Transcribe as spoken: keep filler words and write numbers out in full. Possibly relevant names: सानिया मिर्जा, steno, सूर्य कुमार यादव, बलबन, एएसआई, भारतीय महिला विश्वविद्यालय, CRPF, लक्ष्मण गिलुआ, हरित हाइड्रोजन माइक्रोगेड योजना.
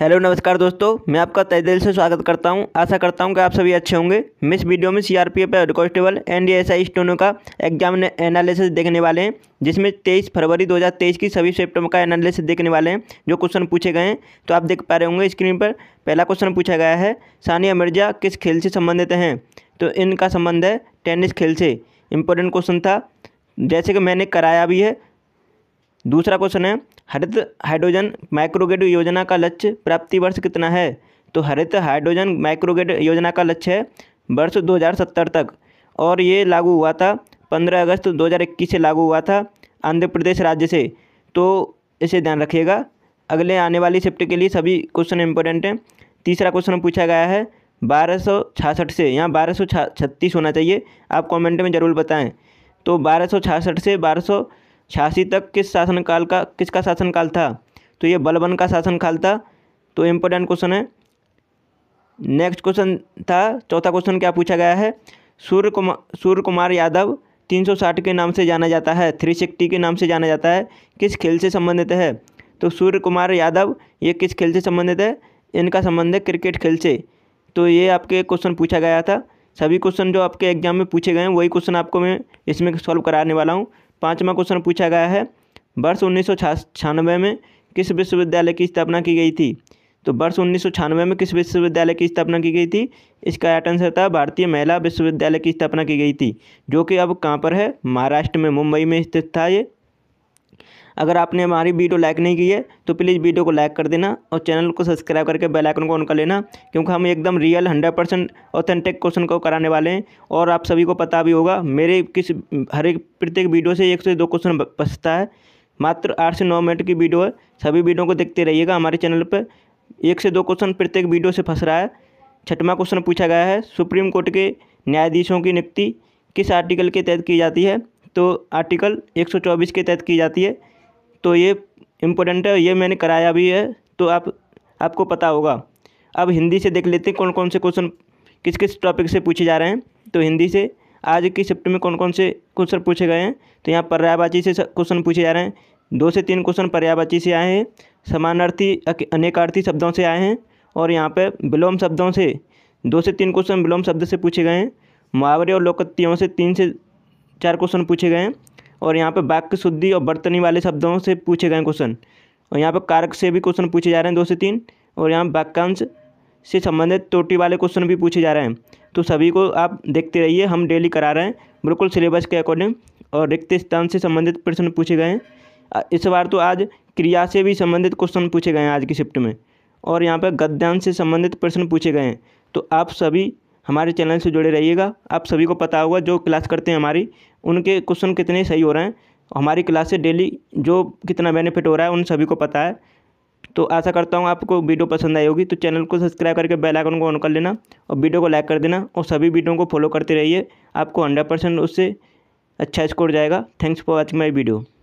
Hello नमस्कार दोस्तों, मैं आपका तहे दिल से स्वागत करता हूं। आशा करता हूं कि आप सभी अच्छे होंगे। हम इस वीडियो में सीआरपीएफ और कांस्टेबल एंड एएसआई स्टोनों का एग्जाम एनालिसिस देखने वाले हैं, जिसमें तेईस फरवरी दो हज़ार तेईस की सभी सेप्टम्बर का एनालिसिस देखने वाले हैं। जो क्वेश्चन पूछे गए हैं तो आप देख पा रहे होंगे स्क्रीन पर। पहला क्वेश्चन पूछा गया है, सानिया मिर्जा किस खेल से संबंधित हैं? तो इनका संबंध है टेनिस खेल से। इम्पोर्टेंट क्वेश्चन था, जैसे कि मैंने कराया भी है। दूसरा क्वेश्चन है, हरित हाइड्रोजन माइक्रोगेड योजना का लक्ष्य प्राप्ति वर्ष कितना है? तो हरित हाइड्रोजन माइक्रोगेड योजना का लक्ष्य है वर्ष दो हज़ार सत्तर तक, और ये लागू हुआ था पंद्रह अगस्त दो हज़ार इक्कीस से लागू हुआ था आंध्र प्रदेश राज्य से। तो इसे ध्यान रखिएगा, अगले आने वाली शिफ्ट के लिए सभी क्वेश्चन इंपॉर्टेंट हैं। तीसरा क्वेश्चन पूछा गया है बारह सौ छियासठ से, यहाँ बारह सौ छत्तीस होना चाहिए, आप कमेंट में ज़रूर बताएं। तो बारह सौ छियासठ से बारह सौ छियासी तक किस शासनकाल का किसका शासनकाल था? तो ये बलबन का शासनकाल था। तो इम्पोर्टेंट क्वेश्चन है। नेक्स्ट क्वेश्चन था, चौथा क्वेश्चन क्या पूछा गया है, सूर्य कुमार सूर्य कुमार यादव तीन सौ साठ के नाम से जाना जाता है, तीन सौ साठ के नाम से जाना जाता है, किस खेल से संबंधित है? तो सूर्य कुमार यादव ये किस खेल से संबंधित है? इनका संबंध है क्रिकेट खेल से। तो ये आपके क्वेश्चन पूछा गया था। सभी क्वेश्चन जो आपके एग्जाम में पूछे गए हैं वही क्वेश्चन आपको मैं इसमें सॉल्व कराने वाला हूँ। पाँचवा क्वेश्चन पूछा गया है, वर्ष उन्नीस सौ छियानवे में किस विश्वविद्यालय की स्थापना की गई थी? तो वर्ष उन्नीस सौ छियानवे में किस विश्वविद्यालय की स्थापना की गई थी? इसका राइट आंसर था भारतीय महिला विश्वविद्यालय की स्थापना की गई थी, जो कि अब कहाँ पर है? महाराष्ट्र में मुंबई में स्थित था ये। अगर आपने हमारी वीडियो लाइक नहीं की है तो प्लीज़ वीडियो को लाइक कर देना और चैनल को सब्सक्राइब करके बेल आइकन को ऑन कर लेना, क्योंकि हम एकदम real hundred percent authentic question को कराने वाले हैं। और आप सभी को पता भी होगा, मेरे किस हर एक प्रत्येक वीडियो से एक से दो क्वेश्चन बचता है। मात्र आठ से नौ मिनट की वीडियो है, सभी वीडियो को देखते रहिएगा। हमारे चैनल पर एक से दो क्वेश्चन प्रत्येक वीडियो से फंस रहा है। छठवां क्वेश्चन पूछा गया है, सुप्रीम कोर्ट के न्यायाधीशों की नियुक्ति किस आर्टिकल के तहत की जाती है? तो आर्टिकल एक सौ चौबीस के तहत की जाती है। तो ये इम्पोर्टेंट है, ये मैंने कराया भी है, तो आप आपको पता होगा। अब हिंदी से देख लेते हैं कौन कौन से क्वेश्चन किस किस टॉपिक से पूछे जा रहे हैं। तो हिंदी से आज की शिफ्ट में कौन कौन से क्वेश्चन पूछे गए हैं? तो यहाँ पर्यायवाची से क्वेश्चन पूछे जा रहे हैं। दो से तीन क्वेश्चन पर्यायवाची से आए हैं, समानार्थी अनेकार्थी शब्दों से आए हैं, और यहाँ पर विलोम शब्दों से दो से तीन क्वेश्चन विलोम शब्द से पूछे गए हैं। मुहावरे और लोकोक्तियों से तीन से चार क्वेश्चन पूछे गए हैं, और यहाँ पे वाक्य शुद्धि और बर्तनी वाले शब्दों से पूछे गए क्वेश्चन। और यहाँ पे कारक से भी क्वेश्चन पूछे जा रहे हैं दो से तीन, और यहाँ वाक्यांश से संबंधित त्रुटि वाले क्वेश्चन भी पूछे जा रहे हैं। तो सभी को आप देखते रहिए, हम डेली करा रहे हैं बिल्कुल सिलेबस के अकॉर्डिंग। और रिक्त स्थान से संबंधित प्रश्न पूछे गए हैं इस बार। तो आज क्रिया से भी संबंधित क्वेश्चन पूछे गए हैं आज की शिफ्ट में, और यहाँ पर गद्यांश से संबंधित प्रश्न पूछे गए हैं। तो आप सभी हमारे चैनल से जुड़े रहिएगा। आप सभी को पता होगा, जो क्लास करते हैं हमारी, उनके क्वेश्चन कितने सही हो रहे हैं, हमारी क्लास से डेली जो कितना बेनिफिट हो रहा है उन सभी को पता है। तो आशा करता हूँ आपको वीडियो पसंद आई होगी। तो चैनल को सब्सक्राइब करके बेल आइकन को ऑन कर लेना और वीडियो को लाइक कर देना, और सभी वीडियो को फॉलो करते रहिए। आपको हंड्रेड परसेंट उससे अच्छा स्कोर जाएगा। Thanks for watching my video.